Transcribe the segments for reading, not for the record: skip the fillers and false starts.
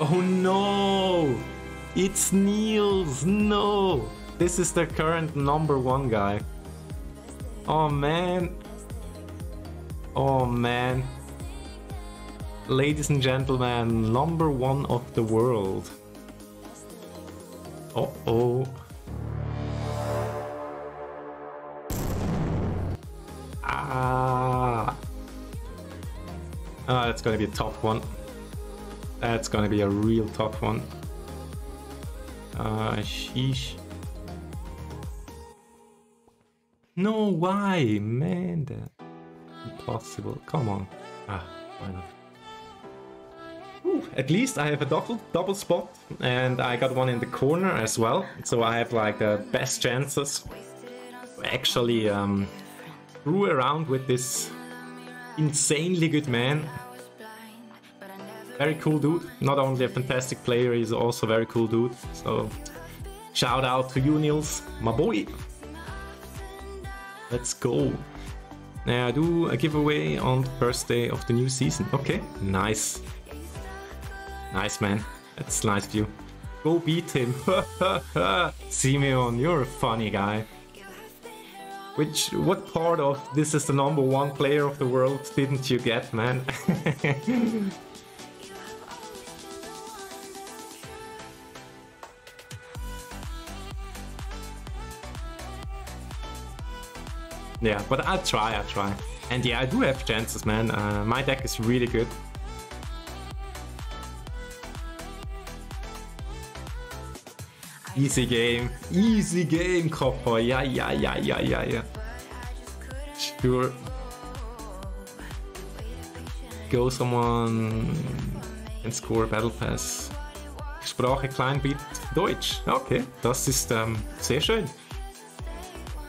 Oh no! It's Niels! No! This is the current #1 guy. Oh man! Oh man! Ladies and gentlemen, #1 of the world. Uh-oh. Ah! Ah, that's gonna be a tough one. That's gonna be a real tough one. Sheesh. No, why? Man, that's impossible. Come on. Ah, why not? Ooh, at least I have a double spot, and I got one in the corner as well. So I have like the best chances to actually screw around with this insanely good man. Very cool dude. Not only a fantastic player, he's also a very cool dude. So shout out to you, Niels, my boy. Let's go. Now I do a giveaway on the first day of the new season. Okay, nice. Nice, man. That's nice of you. Go beat him. Simeon, you're a funny guy. What part of this is the #1 player of the world didn't you get, man? Yeah, but I'll try. And yeah, I do have chances, man. My deck is really good. Easy game, Copper. Yeah. Sure. Go someone and score Battle Pass. Sprache Kleinbeat Deutsch. Okay, das ist sehr schön.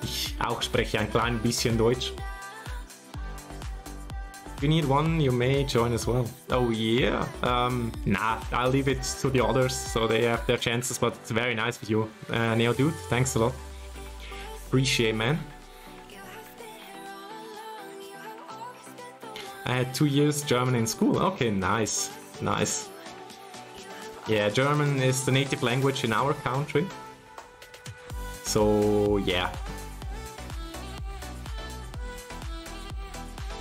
Ich auch spreche ein klein bisschen Deutsch. If you need one, you may join as well. Oh yeah. Nah, I'll leave it to the others, so they have their chances, but it's very nice with you. Neo dude, thanks a lot. Appreciate, man. I had 2 years German in school. Okay, nice. Nice. Yeah, German is the native language in our country. So, yeah.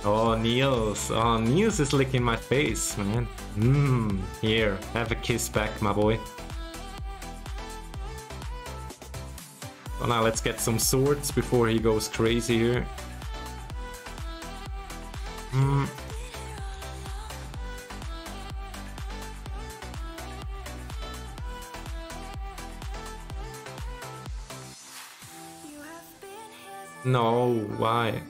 Oh, Niels. Oh, Niels is licking my face, man. Here, have a kiss back, my boy. So now let's get some swords before he goes crazy here. No, why?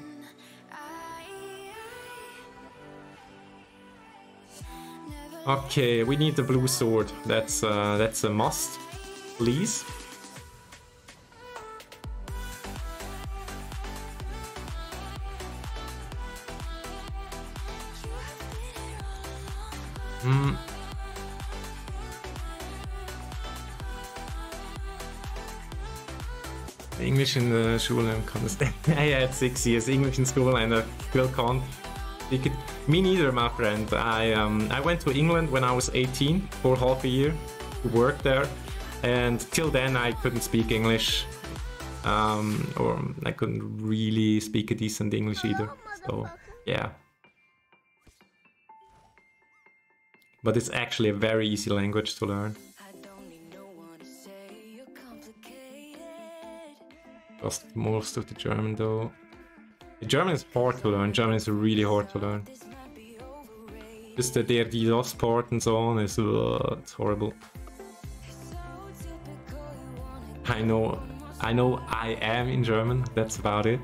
Okay, we need the blue sword. That's a must, please. English in the school and can't. I had 6 years English in school and I still can't. Me neither, my friend. I went to England when I was 18 for half a year to work there, and till then I couldn't speak English, or I couldn't really speak a decent English either. So yeah, but it's actually a very easy language to learn. Just most of the German though. German is hard to learn. German is really hard to learn. Just the der, die, das part and so on is it's horrible. I know I am in German. That's about it.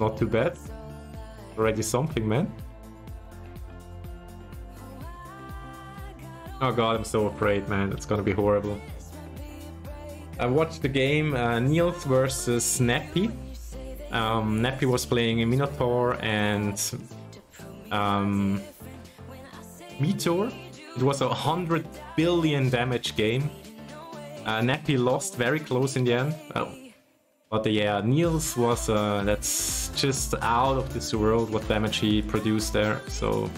Not too bad. Already something, man. Oh god, I'm so afraid, man. It's gonna be horrible. I watched the game Niels versus Nappy. Nappy was playing a Minotaur and Meteor. It was a 100 billion damage game. Nappy lost very close in the end. Oh. But yeah, Niels was, that's just out of this world what damage he produced there, so...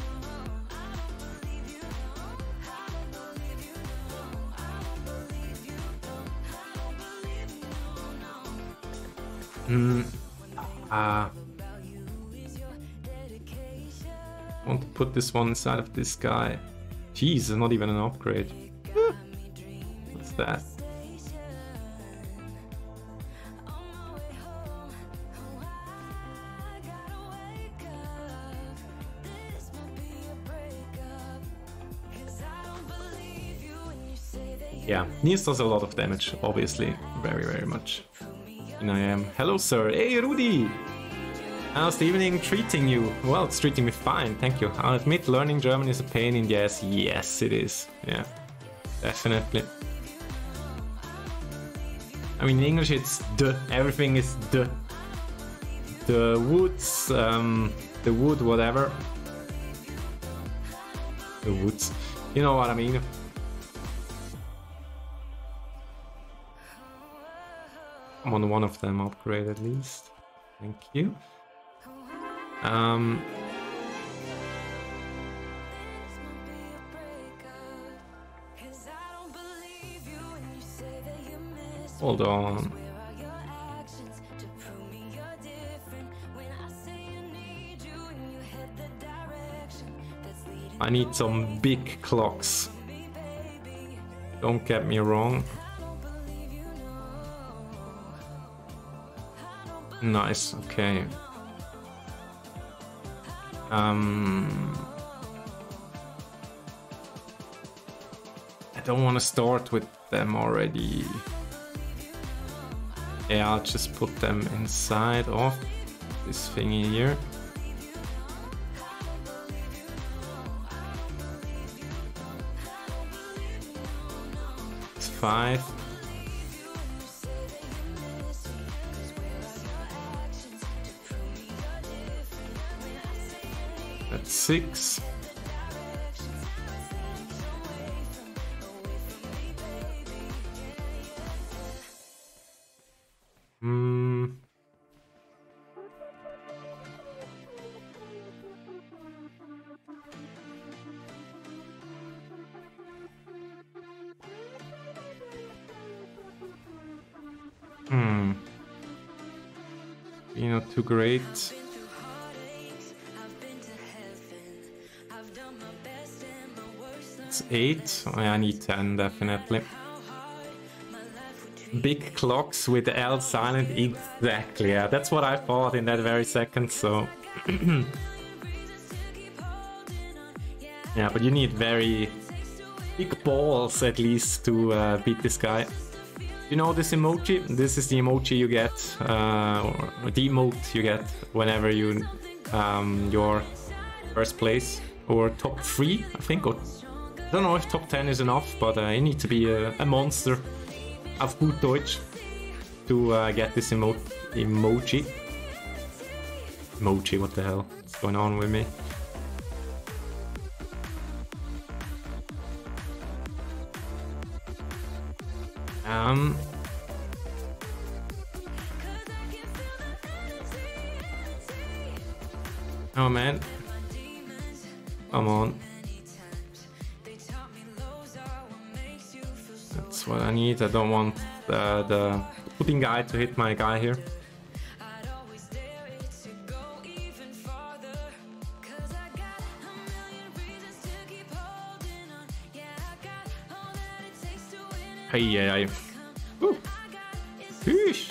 I want to put this one inside of this guy. Jeez, not even an upgrade. What's that? Yeah, Niels does a lot of damage, obviously. Very, very much. And I am. Hello, sir. Hey, Rudy! How's the evening treating you? Well, it's treating me fine, thank you. I'll admit, learning German is a pain in the ass. Yes, it is. Yeah, definitely. I mean, in English it's the. Everything is the. The woods, the wood, whatever. The woods. You know what I mean. I'm on one of them upgrade at least. Thank you. Hold on. I need some big clocks. Don't get me wrong. Nice, okay. I don't want to start with them already. Yeah, I'll just put them inside of this thingy here. It's 5. That's 6. You know, too great. It's 8. Oh, yeah, I need 10 definitely. Big clocks with L silent, exactly. Yeah, that's what I thought in that very second. So yeah, but you need very big balls at least to beat this guy. You know this emoji? This is the emoji you get, or the emote you get whenever you you're first place or top 3, I think. Or I don't know if top 10 is enough, but you need to be a monster of good Deutsch to get this emoji. Emoji, what the hell? What's going on with me? Oh man, come on, that's what I need. I don't want the pudding guy to hit my guy here. Hey, yeah, yeah. Yeesh.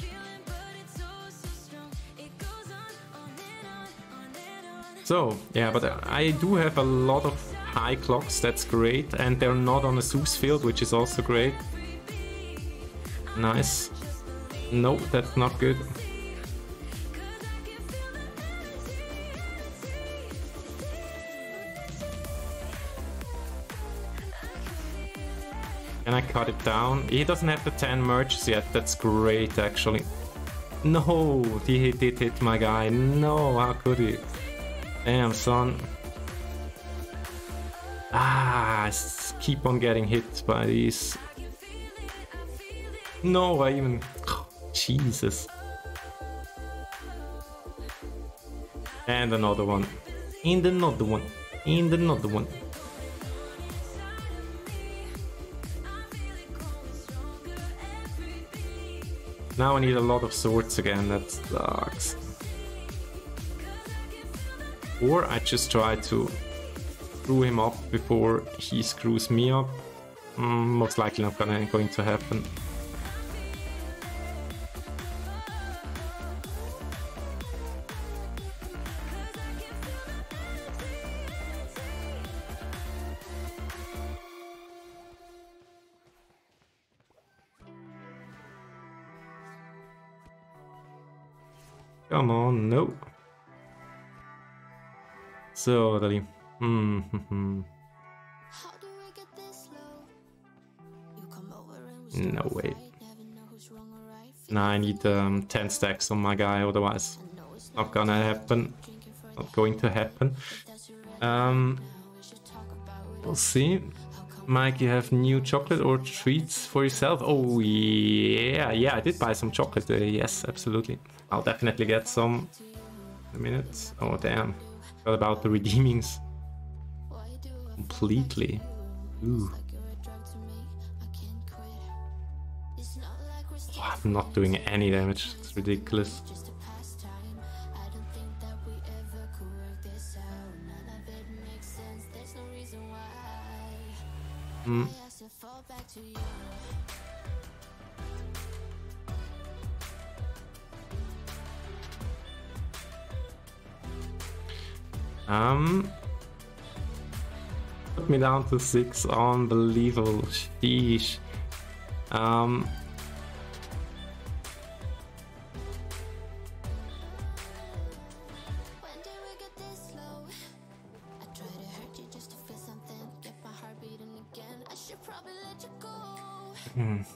So yeah, but I do have a lot of high clocks, that's great, and they're not on a Zeus field, which is also great. Nice. No, that's not good. Can I cut it down? He doesn't have the 10 merges yet, that's great actually. No, he did hit my guy, no, how could he? Damn son. Ah, I keep on getting hit by these. No, I even... Jesus. And another one. And another one. And another one. Now I need a lot of swords again, that sucks. Or I just try to screw him up before he screws me up. Most likely not going to happen. Come on, no. So, Dali. No way. Nah, I need 10 stacks on my guy, otherwise not gonna happen. Not going to happen. We'll see. Mike, you have new chocolate or treats for yourself? Oh, yeah, yeah, I did buy some chocolate. Yes, absolutely. I'll definitely get some in a minute. Oh, damn. Forgot about the redeemings. Completely. Ooh. Oh, I'm not doing any damage. It's ridiculous. Mm. Put me down to 6. Unbelievable. Sheesh.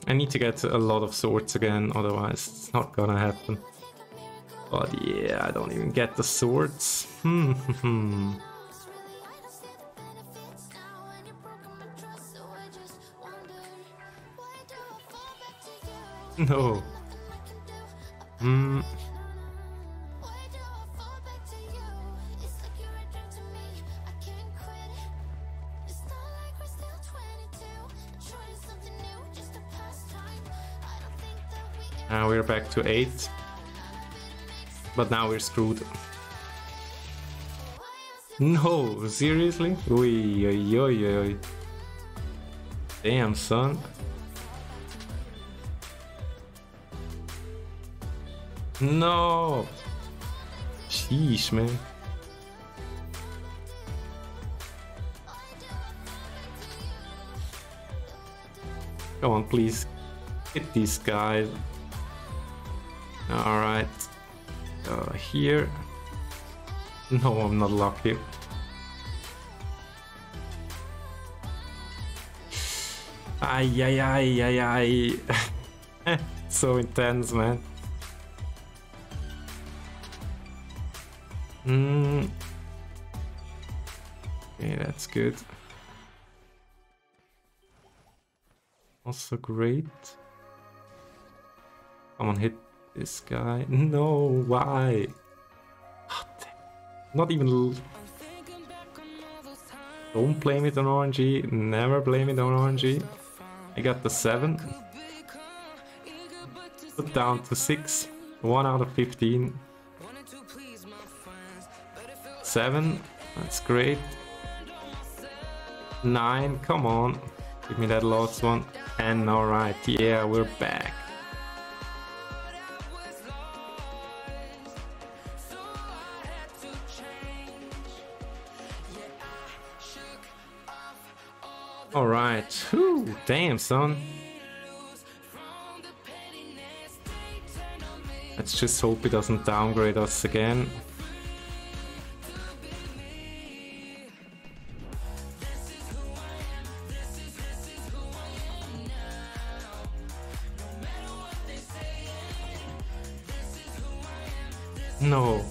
I need to get a lot of swords again, otherwise it's not gonna happen. But yeah, I don't even get the swords. No. Now we're back to 8. But now we're screwed. No, seriously? Oi, oi, oi, oi. Damn, son. No. Sheesh, man. Come on, please. Get these guys. All right. Here. No, I'm not lucky. Ay, ay, ay, ay, ay. So intense, man. Okay, that's good. Also great. Come on, hit. This guy, no, why? God, not even. Don't blame it on RNG, never blame it on RNG. I got the 7. Put down to 6. 1 out of 15. 7, that's great. 9, come on. Give me that last one. And alright, yeah, we're back. Alright, damn, son. Let's just hope he doesn't downgrade us again. No.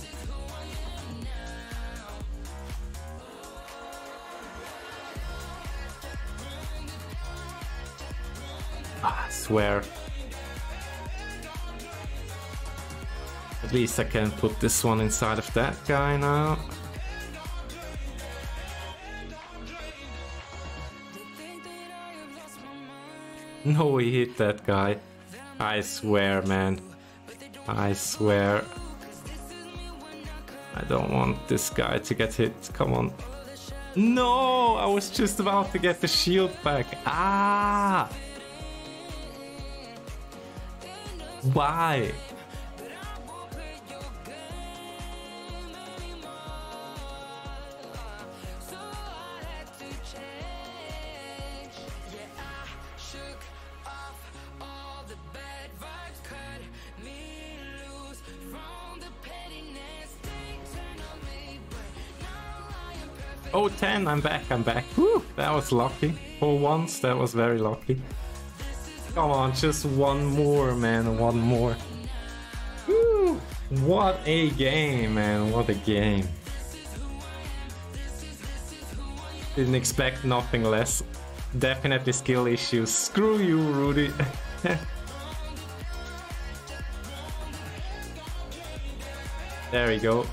I swear. I At least I can put this one inside of that guy now. No, he hit that guy. I swear, man. I swear. I don't want this guy to get hit. Come on. No, I was just about to get the shield back. Ah! Why? Oh, 10, I'm back. Whew, that was lucky. For once, that was very lucky. Come on, just one more, man, one more. Whew, what a game, man, what a game. Didn't expect nothing less. Definitely skill issues. Screw you, Rudy. There we go.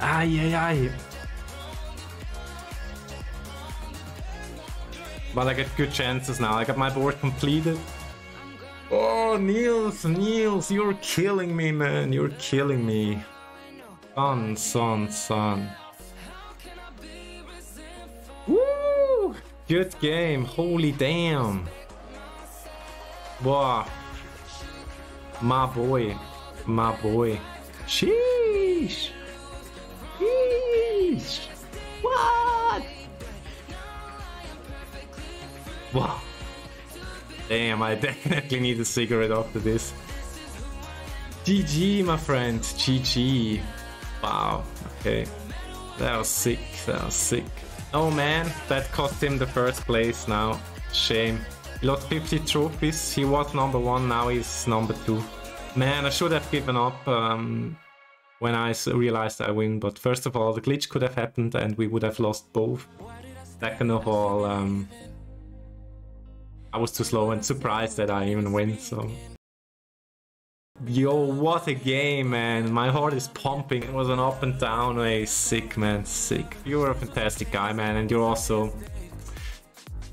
Ay, ay, ay. But I get good chances now. I got my board completed. Oh, Niels, you're killing me, man. You're killing me. Son. Woo! Good game. Holy damn. Wow. My boy. Sheesh. What? Wow. Damn, I definitely need a cigarette after this. GG, my friend. GG. Wow. Okay. That was sick. Oh man, that cost him the first place now. Shame. He lost 50 trophies. He was number one, now he's number two. Man, I should have given up when I realized I win. But first of all, the glitch could have happened and we would have lost both. Second of all, I was too slow and surprised that I even win, so... Yo, what a game, man. My heart is pumping. It was an up and down way. Sick, man. Sick. You're a fantastic guy, man. And you're also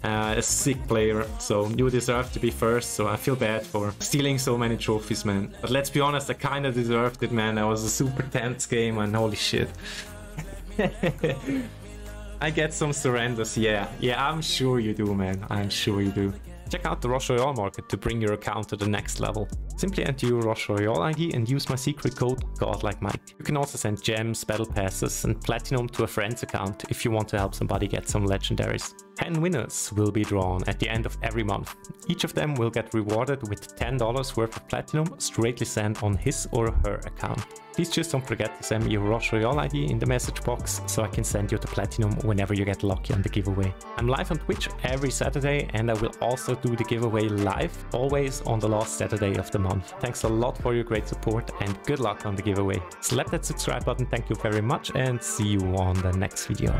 a sick player. So you deserve to be first. So I feel bad for stealing so many trophies, man. But let's be honest, I kind of deserved it, man. That was a super tense game and holy shit. I get some surrenders, yeah, I'm sure you do, man, I'm sure you do. Check out the Rush Royale market to bring your account to the next level. Simply enter your Rush Royale ID and use my secret code GODLIKEMIKE. You can also send gems, battle passes and platinum to a friend's account if you want to help somebody get some legendaries. 10 winners will be drawn at the end of every month. Each of them will get rewarded with $10 worth of platinum straightly sent on his or her account. Please just don't forget to send me your Rush Royale ID in the message box so I can send you the platinum whenever you get lucky on the giveaway. I'm live on Twitch every Saturday and I will also do the giveaway live, always on the last Saturday of the month. Thanks a lot for your great support and good luck on the giveaway. Slap that subscribe button, thank you very much and see you on the next video.